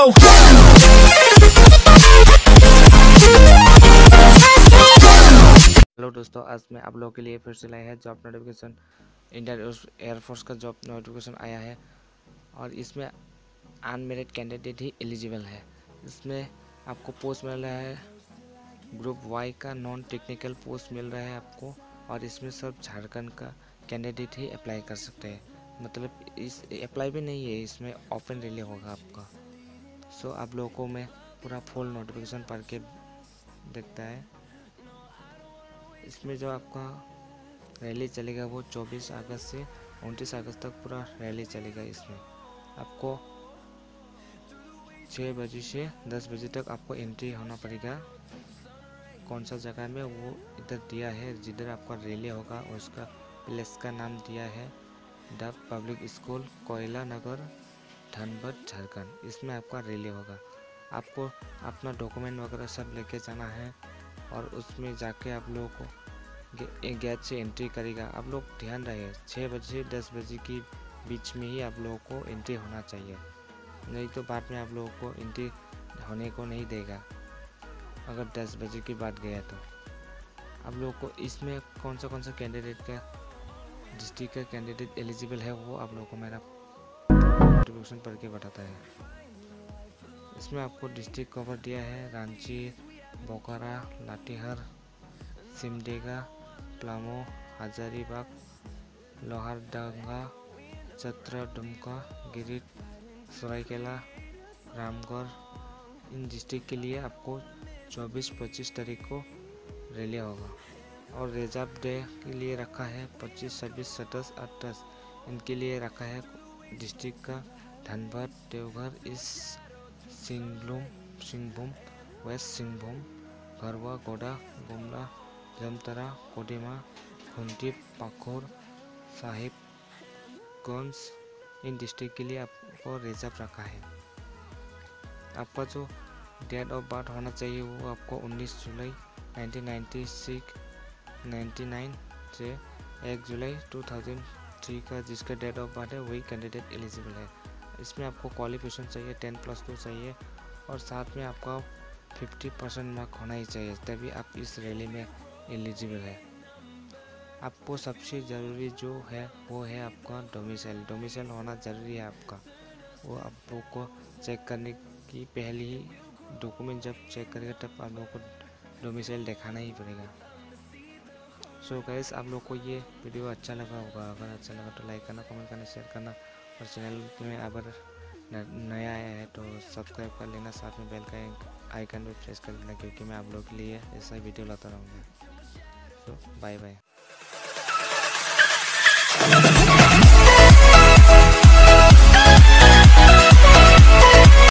go. Hello दोस्तों, आज मैं आप लोगों के लिए फिर से लाया है जॉब नोटिफिकेशन। इंडियन एयरफोर्स का जॉब नोटिफिकेशन आया है और इसमें अनमेरिट कैंडिडेट ही एलिजिबल है। इसमें आपको पोस्ट मिल रहा है, ग्रुप वाई का नॉन टेक्निकल पोस्ट मिल रहा है आपको, और इसमें सब झारखंड का कैंडिडेट ही अप्लाई कर सकते हैं। मतलब इस अप्लाई भी नहीं है, इसमें ओपन रिले होगा आपका। सो आप लोगों को मैं पूरा फुल नोटिफिकेशन पढ़ के देखता है। इसमें जो आपका रैली चलेगा वो 24 अगस्त से 29 अगस्त तक पूरा रैली चलेगा। इसमें आपको 6 बजे से 10 बजे तक आपको एंट्री होना पड़ेगा। कौन सा जगह में वो इधर दिया है, जिधर आपका रैली होगा उसका प्लेस का नाम दिया है, डब पब्लिक स्कूल, कोयला नगर, धनबद, झारखंड। इसमें आपका रैली होगा। आपको अपना डॉक्यूमेंट वगैरह सब लेके जाना है और उसमें जाके आप लोगों को गेट से एंट्री करेगा। आप लोग ध्यान रहे, 6 बजे से 10 बजे के बीच में ही आप लोगों को एंट्री होना चाहिए, नहीं तो बाद में आप लोगों को एंट्री होने को नहीं देगा अगर 10 बजे के बाद गया तो। आप लोगों को इसमें कौन सा कैंडिडेट का डिस्ट्रिक्ट का कैंडिडेट एलिजिबल है वो आप लोगों को मेरा नोटिफिकेशन पढ़ के बताता है। इसमें आपको डिस्ट्रिक्ट कवर दिया है, रांची, बोकारा, लाटीहार, सिमडेगा, पलामू, हजारीबाग, लोहरदगा, चतरा, दुमका, गिरिट, सरायकेला, रामगढ़। इन डिस्ट्रिक्ट के लिए आपको 24-25 तारीख को रैली होगा और रिजर्व डे के लिए रखा है 25, 26, 27, 28। इनके लिए रखा है डिस्ट्रिक्ट का धनबाद, देवघर, ईस्ट सिंहभूम, वेस्ट सिंहभूम, गढ़वा, गोडा, गुमला, जमतारा, कोडीमा, खुंटी, पाखोर, साहिबगंज। इन डिस्ट्रिक्ट के लिए आपको रिजर्व रखा है। आपका जो डेट ऑफ बर्थ होना चाहिए वो आपको 19 जुलाई 1999 से 1 जुलाई 2003 का जिसका डेट ऑफ बर्थ है वही कैंडिडेट एलिजिबल है। इसमें आपको क्वालिफिकेशन चाहिए 10+2 चाहिए और साथ में आपका 50% मार्क होना ही चाहिए, तभी आप इस रैली में एलिजिबल है। आपको सबसे ज़रूरी जो है वो है आपका डोमिसाइल होना ज़रूरी है आपका। वो आप लोग को चेक करने की पहले ही डॉक्यूमेंट जब चेक करेगा तब आप लोगों को डोमिसाइल दिखाना ही पड़ेगा। सो गाइस, आप लोग को ये वीडियो अच्छा लगा होगा। अगर अच्छा लगा तो लाइक करना, कमेंट करना, शेयर करना और चैनल में अगर नया आया है तो सब्सक्राइब कर लेना, साथ में बेल का आइकन भी प्रेस कर लेना, क्योंकि मैं आप लोग के लिए ऐसा वीडियो लाता रहूँगा। So bye bye.